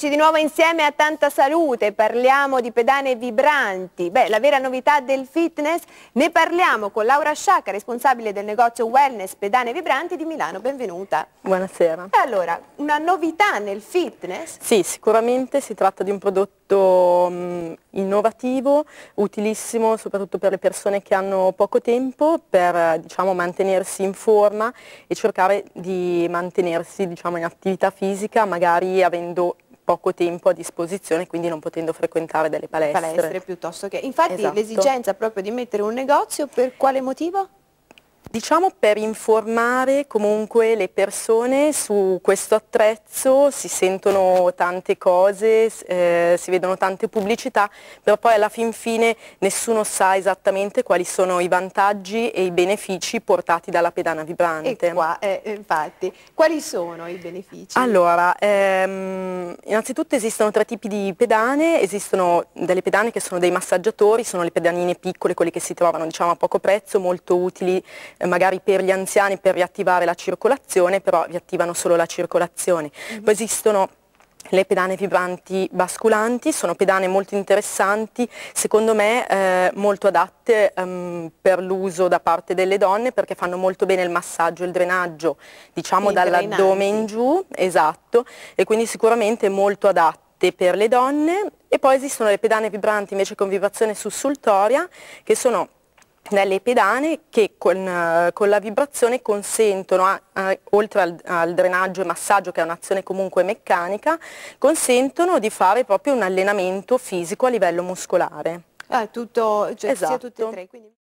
Eccoci di nuovo insieme a Tanta Salute, parliamo di pedane vibranti. Beh, la vera novità del fitness, ne parliamo con Laura Sciacca, responsabile del negozio Wellness Pedane Vibranti di Milano. Benvenuta. Buonasera. E allora, una novità nel fitness? Sì, sicuramente si tratta di un prodotto innovativo, utilissimo soprattutto per le persone che hanno poco tempo per, diciamo, mantenersi in forma e cercare di mantenersi, diciamo, in attività fisica, magari avendo poco tempo a disposizione, quindi non potendo frequentare delle palestre. Palestre piuttosto che... Infatti, esatto, l'esigenza proprio di mettere un negozio, per quale motivo? Diciamo per informare comunque le persone su questo attrezzo. Si sentono tante cose, si vedono tante pubblicità, però poi alla fin fine nessuno sa esattamente quali sono i vantaggi e i benefici portati dalla pedana vibrante. E qua, infatti, quali sono i benefici? Allora, innanzitutto esistono tre tipi di pedane. Esistono delle pedane che sono dei massaggiatori, sono le pedanine piccole, quelle che si trovano, diciamo, a poco prezzo, molto utili magari per gli anziani, per riattivare la circolazione, però riattivano solo la circolazione. Poi esistono le pedane vibranti basculanti, sono pedane molto interessanti, secondo me molto adatte per l'uso da parte delle donne, perché fanno molto bene il massaggio, il drenaggio, diciamo dall'addome in giù, esatto, e quindi sicuramente molto adatte per le donne. E poi esistono le pedane vibranti invece con vibrazione sussultoria, che sono delle pedane che con la vibrazione consentono, oltre al drenaggio e massaggio, che è un'azione comunque meccanica, consentono di fare proprio un allenamento fisico a livello muscolare. Ah, tutto, cioè, esatto, sia tutte e tre. Quindi...